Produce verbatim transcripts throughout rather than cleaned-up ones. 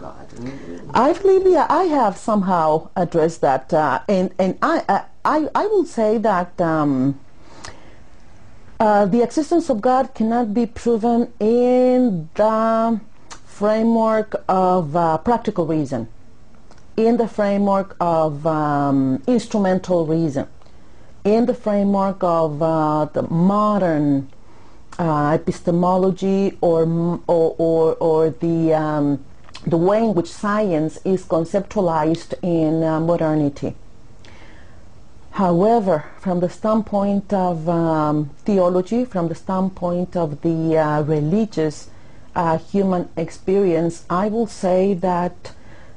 God. I believe yeah, I have somehow addressed that, uh, and and I I I will say that um, uh, the existence of God cannot be proven in the framework of uh, practical reason, in the framework of um, instrumental reason, in the framework of uh, the modern uh, epistemology or or or, or the um, the way in which science is conceptualized in uh, modernity. However, from the standpoint of um, theology, from the standpoint of the uh, religious uh, human experience, I will say that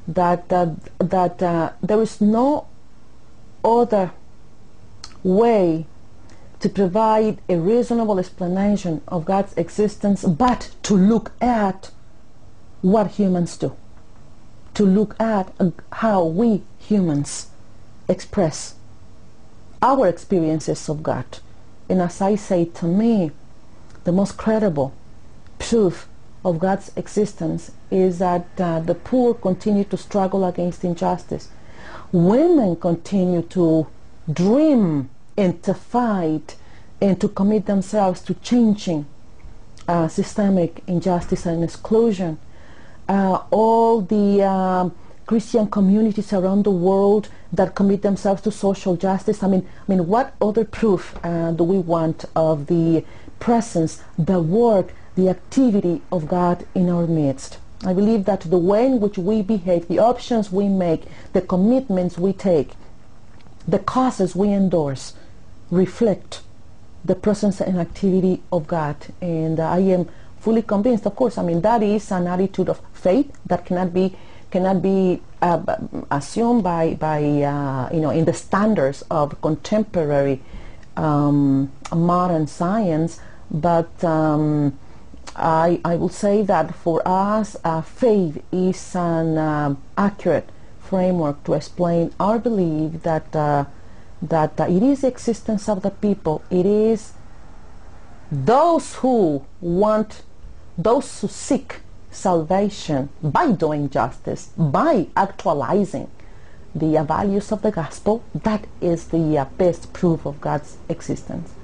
that uh, that uh, there is no other way to provide a reasonable explanation of God's existence but to look at what humans do, to look at how we humans express our experiences of God. And as I say, to me, the most credible proof of God's existence is that uh, the poor continue to struggle against injustice. Women continue to dream and to fight and to commit themselves to changing uh, systemic injustice and exclusion. Uh, all the um, Christian communities around the world that commit themselves to social justice. I mean, I mean, what other proof uh, do we want of the presence, the work, the activity of God in our midst? I believe that the way in which we behave, the options we make, the commitments we take, the causes we endorse, reflect the presence and activity of God. And uh, I am fully convinced, of course. I mean, that is an attitude of faith that cannot be cannot be uh, assumed by by uh, you know, in the standards of contemporary um, modern science. But um, I I will say that for us, uh, faith is an um, accurate framework to explain our belief that uh, that uh, it is the existence of the people. It is those who want. Those who seek salvation by doing justice, by actualizing the values of the gospel, that is the best proof of God's existence.